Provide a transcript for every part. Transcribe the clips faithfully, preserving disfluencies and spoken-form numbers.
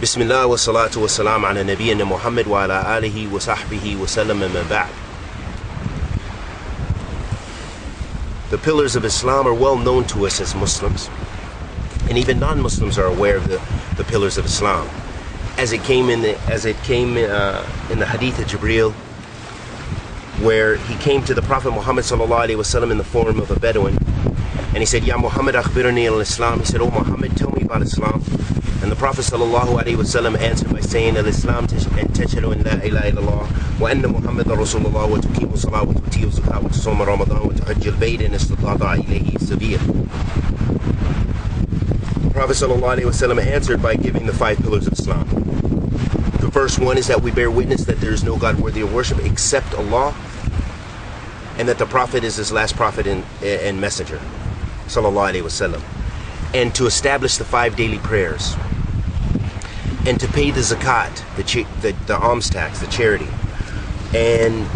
Bismillah wa salatu wa salam ala nabiyyina Muhammad wa ala alihi wa sahbihi wa sallam amma ba'd. The pillars of Islam are well known to us as Muslims, and even non-Muslims are aware of the, the pillars of Islam. As it came in the, as it came uh, in the hadith of Jibreel, where he came to the Prophet Muhammad sallallahu alaihi wasallam in the form of a Bedouin, and he said, "Ya Muhammad, akhbirni al-Islam." He said, "Oh Muhammad, tell me about Islam." And the Prophet sallallahu alaihi wasallam answered by saying, "Al-Islam an tashhadu an la ilaha illallah wa anna Muhammadar Rasulullah wa tuqimu salat wa tu'ti zakat wa tusum Ramadan wa tuhajj al-bayt in istita'ta ilayhi sabila." The Prophet sallallahu alaihi wasallam answered by giving the five pillars of Islam. The first one is that we bear witness that there is no God worthy of worship except Allah, and that the Prophet is his last prophet and, and messenger, sallallahu alaihi wasallam, and to establish the five daily prayers, and to pay the zakat, the, the, the alms tax, the charity, and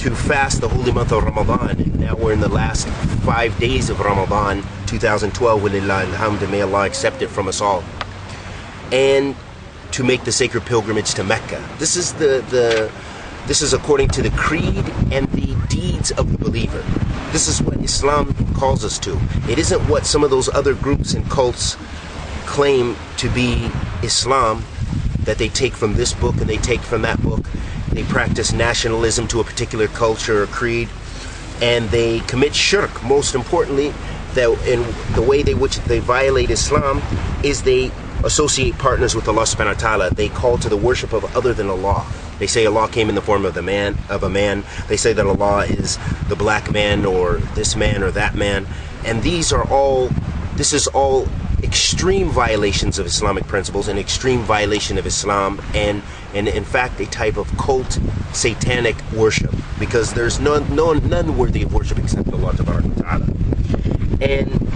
to fast the holy month of Ramadan. And now we're in the last five days of Ramadan, two thousand twelve, walillahi alhamd, may Allah accept it from us all, and to make the sacred pilgrimage to Mecca. This is the, the this is according to the creed and the deeds of the believer. This is what Islam calls us to. It isn't what some of those other groups and cults claim to be Islam, that they take from this book and they take from that book. They practice nationalism to a particular culture or creed, and they commit shirk. Most importantly, that in the way in which they violate Islam is they associate partners with Allah subhanahu wa ta'ala. They call to the worship of other than Allah. They say Allah came in the form of the man of a man. They say that Allah is the black man or this man or that man. And these are all, this is all extreme violations of Islamic principles, an extreme violation of Islam, and, and in fact a type of cult satanic worship, because there's none, no, none worthy of worship except Allah subhanahu wa ta'ala. And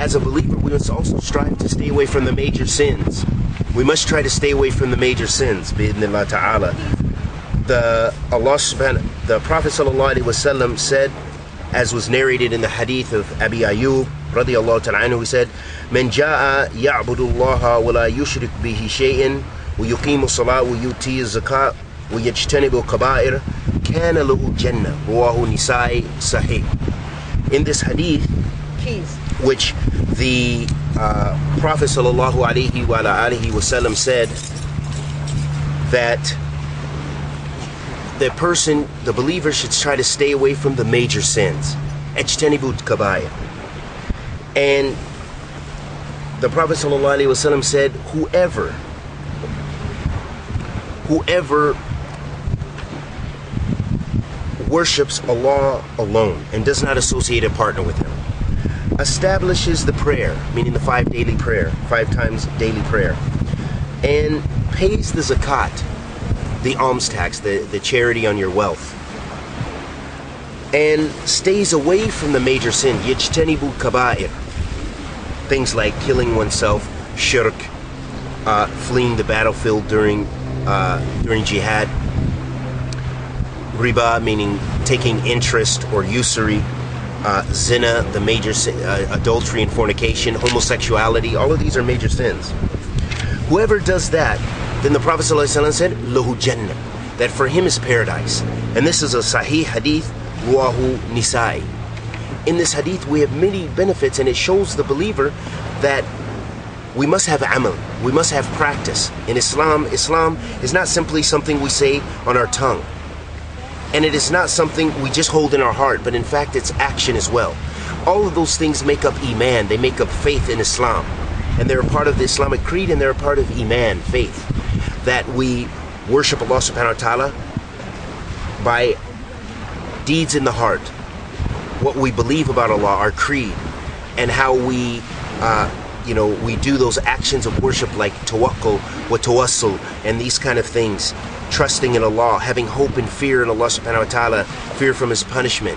as a believer, we must also strive to stay away from the major sins. We must try to stay away from the major sins, bi-idhnillah ta'ala. The, Allah subhanahu, the Prophet sallallahu alaihi wasallam said, as was narrated in the hadith of Abi Ayub radiallahu ta'ala anhu, he said, "Man ja'a ya'budu allaha wa la yushrik bihi shay'in wa yuqimu salat wa yu'ti zakat wa yajtanibu kaba'ir kana lahu jannah." Rawahu Nisai sahih. In this hadith, Please. which the uh, Prophet sallallahu alaihi wa alihi wasallam said that the person, the believer, should try to stay away from the major sins, ajtanibut kabaya. And the Prophet sallallahu alaihi wasallam said, whoever, whoever worships Allah alone and does not associate a partner with Him, establishes the prayer, meaning the five daily prayer, five times daily prayer, and pays the zakat, the alms tax, the, the charity on your wealth, and stays away from the major sin, yajtanibu kaba'ir, things like killing oneself, shirk, uh, fleeing the battlefield during, uh, during jihad, riba, meaning taking interest or usury, Uh, zina, the major sin, uh, adultery and fornication, homosexuality, all of these are major sins. Whoever does that, then the Prophet ﷺ said, "Lahu Jannah," that for him is paradise. And this is a Sahih hadith, Rawahu Nisai. In this hadith, we have many benefits, and it shows the believer that we must have amal, we must have practice. In Islam, Islam is not simply something we say on our tongue. And it is not something we just hold in our heart, but in fact it's action as well. All of those things make up Iman, they make up faith in Islam. And they're a part of the Islamic creed, and they're a part of Iman, faith. That we worship Allah subhanahu wa ta'ala by deeds in the heart. What we believe about Allah, our creed, and how we, uh, you know, we do those actions of worship like tawakkul, wa tawassul, and these kind of things. Trusting in Allah, having hope and fear in Allah subhanahu wa ta'ala, fear from His punishment,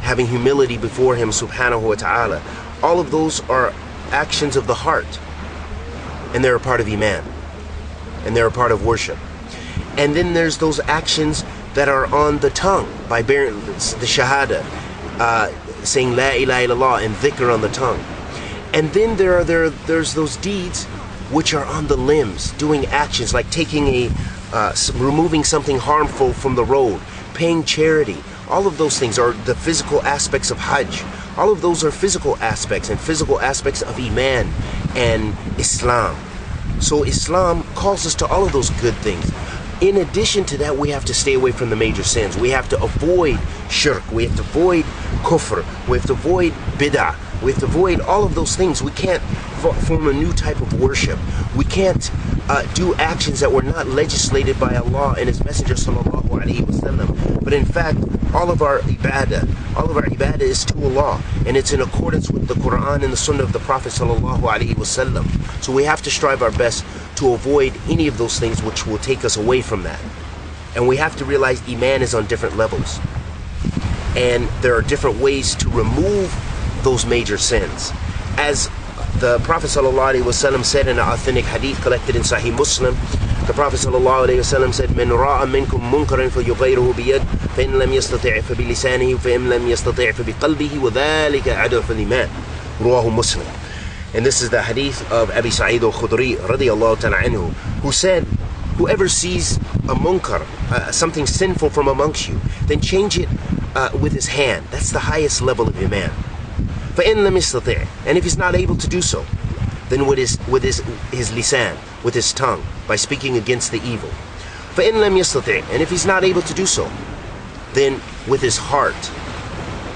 having humility before Him subhanahu wa ta'ala. All of those are actions of the heart, and they're a part of Iman, and they're a part of worship. And then there's those actions that are on the tongue, by bearing the shahada, uh, saying la ilaha illallah and dhikr on the tongue. And then there are there there's those deeds which are on the limbs, doing actions like taking a, uh, removing something harmful from the road, paying charity. All of those things are the physical aspects of Hajj. All of those are physical aspects and physical aspects of Iman and Islam. So Islam calls us to all of those good things. In addition to that, we have to stay away from the major sins. We have to avoid shirk. We have to avoid kufr. We have to avoid bid'ah. We have to avoid all of those things. We can't form a new type of worship. We can't uh, do actions that were not legislated by Allah and His Messenger sallallahu alaihi wasallam. But in fact, all of our ibadah, all of our ibadah is to Allah, and it's in accordance with the Quran and the Sunnah of the Prophet sallallahu alaihi wasallam. So we have to strive our best to avoid any of those things which will take us away from that. And we have to realize Iman is on different levels, and there are different ways to remove those major sins. As the Prophet ﷺ said in an authentic hadith collected in Sahih Muslim, the Prophet ﷺ said, "Man ra'a minkum munkaran falyughayyirhu biyadihi, fa in lam yastati' fa bilisanihi, fa in lam yastati' fa biqalbihi, wa dhalika 'adfu al-iman." Rawahu Muslim. And this is the hadith of Abi Saeed al-Khudri radiyallahu ta'ala anhu, who said, "Whoever sees a munkar, uh, something sinful from amongst you, then change it uh, with his hand." That's the highest level of iman. And if he's not able to do so, then with his with his his lisan, with his tongue, by speaking against the evil. And if he's not able to do so, then with his heart.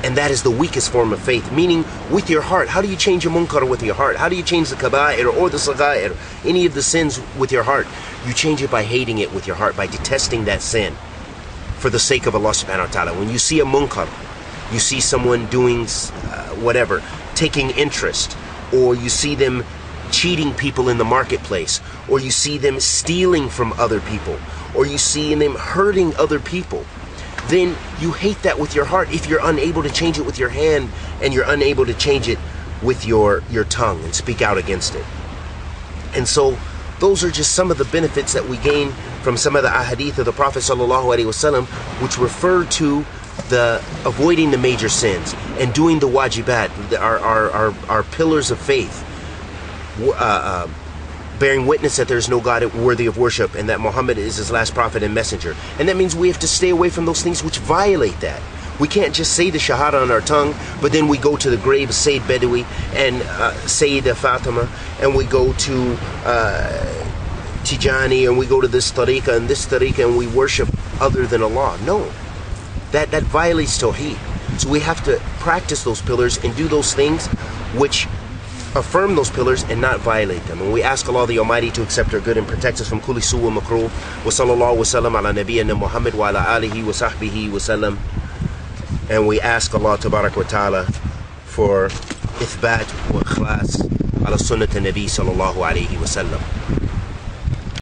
And that is the weakest form of faith, meaning with your heart. How do you change a munkar with your heart? How do you change the kaba'ir or the saga'ir, any of the sins, with your heart? You change it by hating it with your heart, by detesting that sin for the sake of Allah subhanahu wa ta'ala. When you see a munkar, you see someone doing uh, whatever, taking interest, or you see them cheating people in the marketplace, or you see them stealing from other people, or you see them hurting other people, then you hate that with your heart if you're unable to change it with your hand, and you're unable to change it with your, your tongue and speak out against it. And so those are just some of the benefits that we gain from some of the ahadith of the Prophet ﷺ, which refer to the avoiding the major sins and doing the wajibat, our, our, our, our pillars of faith, uh, uh, bearing witness that there is no God worthy of worship and that Muhammad is his last prophet and messenger. And that means we have to stay away from those things which violate that. We can't just say the shahada on our tongue, but then we go to the grave of Sayyid Bedoui and uh, Sayyida Fatima, and we go to uh, Tijani, and we go to this tariqah and this tariqah, and we worship other than Allah. No. That, that violates Tawheed. So we have to practice those pillars and do those things which affirm those pillars and not violate them. And we ask Allah the Almighty to accept our good and protect us from kulli su' wa makruh. Wa sallallahu wa sallam ala nabiyyina Muhammad wa ala alihi wa sahbihi wa sallam. And we ask Allah tabarak wa ta'ala for ithbat wa ikhlas ala sunnat al-Nabi sallallahu alayhi wa sallam.